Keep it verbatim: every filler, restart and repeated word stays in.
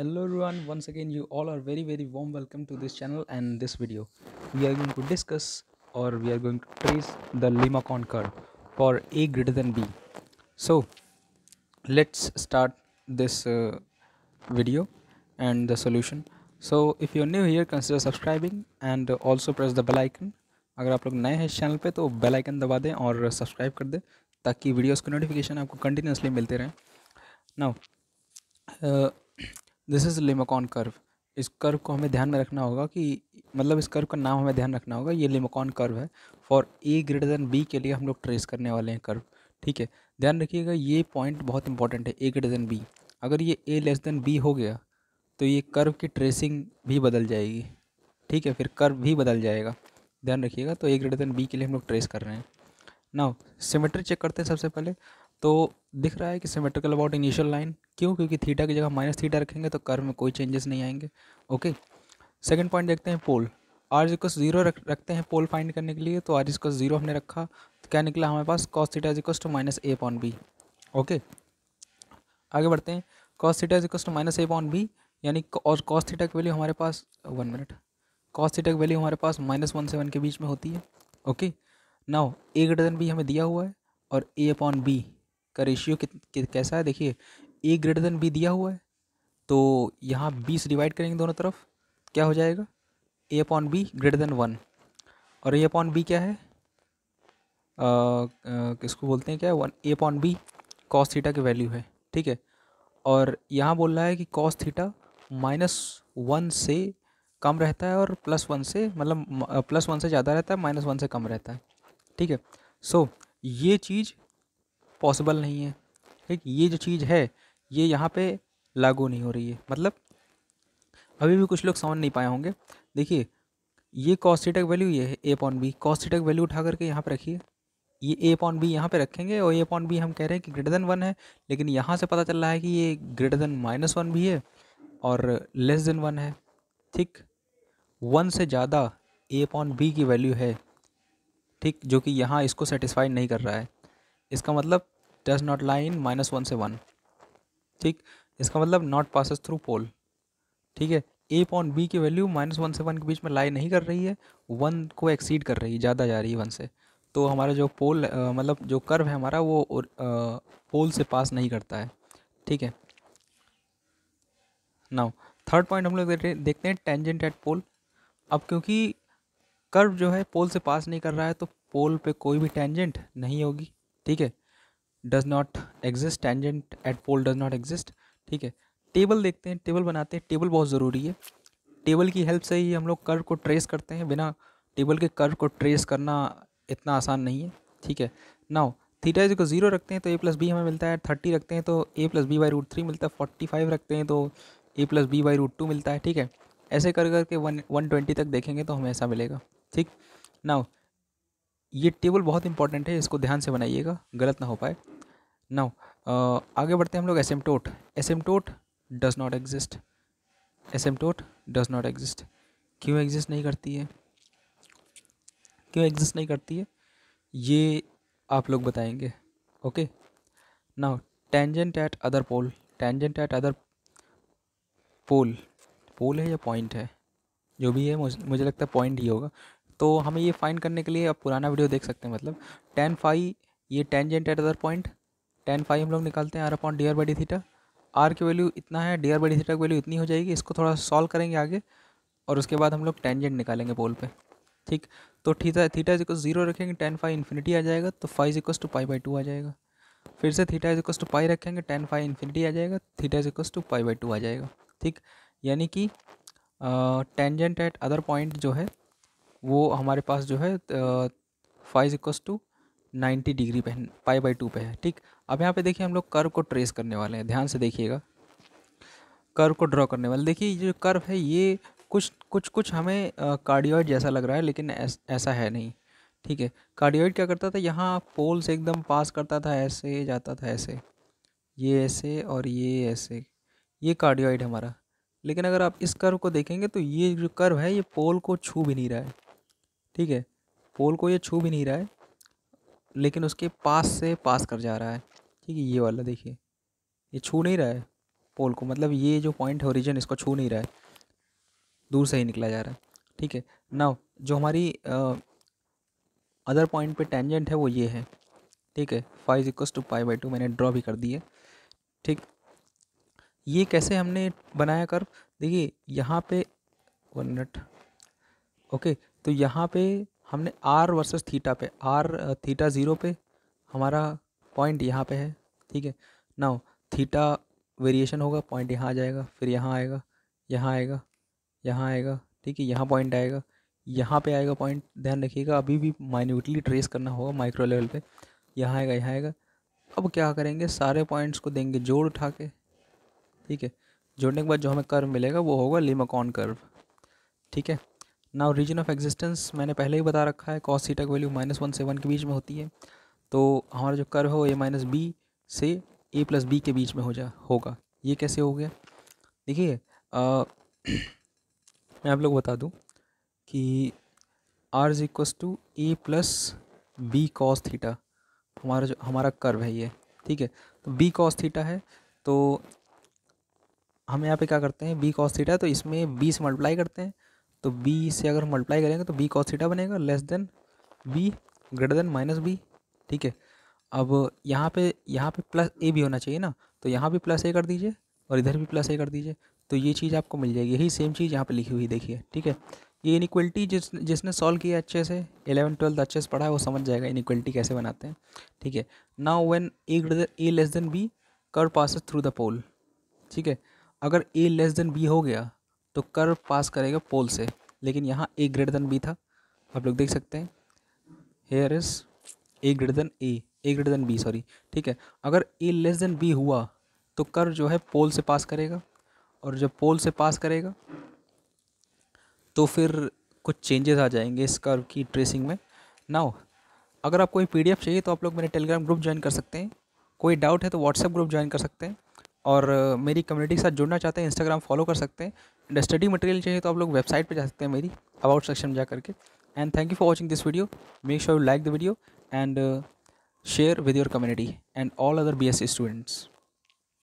Hello everyone, once again you all are very very warm welcome to this channel. And this video we are going to discuss or we are going to trace the limacon curve for a greater than b. So let's start this uh, video and the solution. So if you are new here, consider subscribing and also press the bell icon. अगर आप लोग नए हैं इस channel पे तो bell icon दबा दें और सब्सक्राइब कर दें ताकि वीडियोस के नोटिफिकेशन आपको कंटिन्यूसली मिलते रहें. Now this is limacon curve. इस कर्व को हमें ध्यान में रखना होगा कि मतलब इस कर्व का नाम हमें ध्यान रखना होगा. ये लिमाकॉन कर्व है for a greater than b के लिए हम लोग ट्रेस करने वाले हैं कर्व. ठीक है, ध्यान रखिएगा ये पॉइंट बहुत इंपॉर्टेंट है, ए ग्रेटर देन बी. अगर ये ए लेस देन बी हो गया तो ये कर्व की ट्रेसिंग भी बदल जाएगी. ठीक है, फिर कर्व भी बदल जाएगा, ध्यान रखिएगा. तो ए ग्रेटर देन बी के लिए हम लोग ट्रेस कर रहे हैं. नाउ सिमेट्री चेक करते हैं सबसे पहले. तो दिख रहा है कि सिमेट्रिकल अबाउट इनिशियल लाइन. क्यों? क्योंकि थीटा की जगह माइनस थीटा रखेंगे तो कर्व में कोई चेंजेस नहीं आएंगे. ओके, सेकंड पॉइंट देखते हैं pole. R is equals zero रख रखते हैं पोल फाइंड करने के लिए. तो आर इज इक्वल्स जीरो हमने रखा तो क्या निकला हमारे पास, cos theta is equals to minus a upon b. Okay, आगे बढ़ते हैं. Cos theta is equals to minus a upon b यानी और कॉस थीटा की वैल्यू हमारे पास वन मिनट कॉस थीटा की वैल्यू हमारे पास माइनस वन से वन के बीच में होती है. Okay, now a greater than b हमें दिया हुआ है और ए अपॉन बी का रेशियो कैसा है देखिए. ए ग्रेटर देन बी दिया हुआ है तो यहाँ बीस डिवाइड करेंगे दोनों तरफ, क्या हो जाएगा a upon b greater than one. और ए अपॉन बी क्या है, आ, आ, किसको बोलते हैं क्या, one a upon b cos theta की वैल्यू है. ठीक है, और यहाँ बोल रहा है कि कॉस थीटा माइनस वन से कम रहता है और प्लस वन से मतलब प्लस वन से ज़्यादा रहता है, माइनस वन से कम रहता है. ठीक है, सो ये चीज़ पॉसिबल नहीं है. ठीक, ये जो चीज़ है ये यहाँ पे लागू नहीं हो रही है. मतलब अभी भी कुछ लोग समझ नहीं पाए होंगे. देखिए ये कॉस थीटा की वैल्यू ये है a upon b. Cos theta की वैल्यू उठा करके यहाँ पे रखिए, ये ए अपॉन बी यहाँ पे रखेंगे और ए अपॉन बी हम कह रहे हैं कि ग्रेटर देन वन है, लेकिन यहाँ से पता चल रहा है कि ये ग्रेटर देन माइनस वन भी है और लेस देन वन है. ठीक, वन से ज़्यादा ए अपॉन बी की वैल्यू है. ठीक, जो कि यहाँ इसको सेटिस्फाई नहीं कर रहा है. इसका मतलब does not lie in minus one से वन. ठीक, इसका मतलब नॉट पासेस थ्रू पोल. ठीक है, ए अपॉन बी की वैल्यू माइनस वन से वन के बीच में लाई नहीं कर रही है, वन को एक्सीड कर रही है, ज़्यादा जा रही है वन से. तो हमारा जो पोल मतलब जो कर्व है हमारा वो आ, पोल से पास नहीं करता है. ठीक है, नाउ थर्ड पॉइंट हम लोग देखते हैं टेंजेंट एट पोल. अब क्योंकि कर्व जो है पोल से पास नहीं कर रहा है तो पोल पे कोई भी टेंजेंट नहीं होगी. ठीक है, does not exist, tangent at pole does not exist. ठीक है, टेबल देखते हैं, टेबल बनाते हैं. टेबल बहुत ज़रूरी है, टेबल की हेल्प से ही हम लोग कर्व को ट्रेस करते हैं. बिना टेबल के कर्व को ट्रेस करना इतना आसान नहीं है. ठीक है, नाउ थीटा इज को जीरो रखते हैं तो ए प्लस बी हमें मिलता है. थर्टी रखते हैं तो a plus b by root three मिलता है. फोर्टी फाइव रखते हैं तो a plus b by root two मिलता है. ठीक है, ऐसे कर करके वन वन ट्वेंटी तक देखेंगे तो हमें ऐसा मिलेगा. ठीक, नाउ ये टेबल बहुत इंपॉर्टेंट है, इसको ध्यान से बनाइएगा, गलत ना हो पाए. नाउ आगे बढ़ते हैं हम लोग. Asymptote, asymptote does not exist, asymptote does not exist. क्यों एग्जिस्ट नहीं करती है, क्यों एग्जिस्ट नहीं करती है ये आप लोग बताएंगे. Okay, now tangent at other pole, tangent at other pole, pole है या पॉइंट है जो भी है, मुझे लगता है पॉइंट ही होगा. तो हमें ये फाइंड करने के लिए आप पुराना वीडियो देख सकते हैं. मतलब टेन फाई ये tangent at other point, tan phi हम लोग निकालते हैं r upon d r by d theta. R की वैल्यू इतना है, d r by d theta की वैल्यू इतनी हो जाएगी. इसको थोड़ा सॉल्व करेंगे आगे और उसके बाद हम लोग टेंजेंट निकालेंगे पोल पे. ठीक, तो theta theta is equal zero रखेंगे, टेन फाई इन्फिनिटी आ जाएगा तो phi is equal to pi by two आ जाएगा. फिर से theta is equal to pi रखेंगे, टेन फाई इन्फिनिटी आ जाएगा, theta is equal to pi by two आ जाएगा. ठीक, यानी कि टेंजेंट एट अदर पॉइंट जो है वो हमारे पास जो है phi is equals to ninety degree पे पाई बाई टू पे है. ठीक, अब यहाँ पे देखिए हम लोग कर्व को ट्रेस करने वाले हैं, ध्यान से देखिएगा कर्व को ड्रॉ करने वाले. देखिए ये जो कर्व है ये कुछ कुछ कुछ हमें कार्डियोइड जैसा लग रहा है लेकिन ऐस, ऐसा है नहीं. ठीक है, कार्डियोइड क्या करता था, यहाँ पोल से एकदम पास करता था, ऐसे जाता था, ऐसे ये ऐसे और ये ऐसे, ये कार्डियोइड हमारा. लेकिन अगर आप इस कर्व को देखेंगे तो ये जो कर्व है ये पोल को छू भी नहीं रहा है. ठीक है, पोल को ये छू भी नहीं रहा है लेकिन उसके पास से पास कर जा रहा है. ठीक है, ये वाला देखिए ये छू नहीं रहा है, पोल को, मतलब ये जो पॉइंट है ओरिजिन इसको छू नहीं रहा है, दूर से ही निकला जा रहा है। ठीक है, नाउ जो हमारी अदर पॉइंट पे टेंजेंट है वो ये है। ठीक है, phi equals to pi by two मैंने ड्रॉ भी कर दी है। ठीक, ये कैसे हमने बनाया कर्व, देखिए यहाँ पे वन मिनट, ओके, तो यहाँ पे हमने आर वर्सेस थीटा पे, आर थीटा ज़ीरो पे हमारा पॉइंट यहाँ पे है। ठीक है, नाउ थीटा वेरिएशन होगा, पॉइंट यहाँ आ जाएगा, फिर यहाँ आएगा, यहाँ आएगा, यहाँ आएगा। ठीक है, यहाँ पॉइंट आएगा, यहाँ पे आएगा पॉइंट, ध्यान रखिएगा अभी भी माइन्यूटली ट्रेस करना होगा माइक्रो लेवल पे। यहाँ आएगा, यहाँ आएगा। अब क्या करेंगे, सारे पॉइंट्स को देंगे जोड़ उठा के। ठीक है, जोड़ने के बाद जो हमें कर्व मिलेगा वो होगा लिमाकॉन कर्व। ठीक है, नाउ रीजन ऑफ एग्जिस्टेंस मैंने पहले ही बता रखा है, कॉस थीटा की वैल्यू माइनस वन से वन के बीच में होती है, तो हमारा जो कर्व है वो ए माइनस बी से ए प्लस बी के बीच में हो जा होगा। ये कैसे हो गया, देखिए मैं आप लोग बता दूं कि r is equals to a plus b cos theta हमारा जो हमारा कर्व है ये। ठीक है, तो बी कॉस थीटा है, तो हम यहाँ पे क्या करते हैं, बी कॉस थीटा, तो इसमें बी से मल्टीप्लाई करते हैं, तो बी से अगर मल्टीप्लाई करेंगे तो बी कॉस थीटा बनेगा less than b greater than minus b. ठीक है, अब यहाँ पे यहाँ पे प्लस ए भी होना चाहिए ना, तो यहाँ भी प्लस ए कर दीजिए और इधर भी प्लस ए कर दीजिए, तो ये चीज़ आपको मिल जाएगी, यही सेम चीज़ यहाँ पे लिखी हुई देखिए। ठीक है, ये इनइक्वलिटी जिस जिसने सॉल्व किया अच्छे से, इलेवन ट्वेल्थ अच्छे से पढ़ा है, वो समझ जाएगा इनइक्वलिटी कैसे बनाते हैं। ठीक है, now when a greater a less than b curve passes through the pole. ठीक है, अगर ए लेस देन बी हो गया तो कर्व पास करेगा पोल से, लेकिन यहाँ ए ग्रेटर देन बी था, आप लोग देख सकते हैं, here is a greater than a a greater than b sorry. ठीक है, अगर ए लेस देन बी हुआ तो कर्व जो है पोल से पास करेगा, और जब पोल से पास करेगा तो फिर कुछ चेंजेस आ जाएंगे इस कर्व की ट्रेसिंग में। नाउ अगर आपको ये पीडीएफ चाहिए तो आप लोग मेरे टेलीग्राम ग्रुप ज्वाइन कर सकते हैं, कोई डाउट है तो व्हाट्सएप ग्रुप ज्वाइन कर सकते हैं, और मेरी कम्युनिटी के साथ जुड़ना चाहते हैं इंस्टाग्राम फॉलो कर सकते हैं, एंड स्टडी मटेरियल चाहिए तो आप लोग वेबसाइट पर जा सकते हैं मेरी अबाउट सेक्शन में जा करके। And thank you for watching this video, make sure you like the video and share with your community and all other B S C students.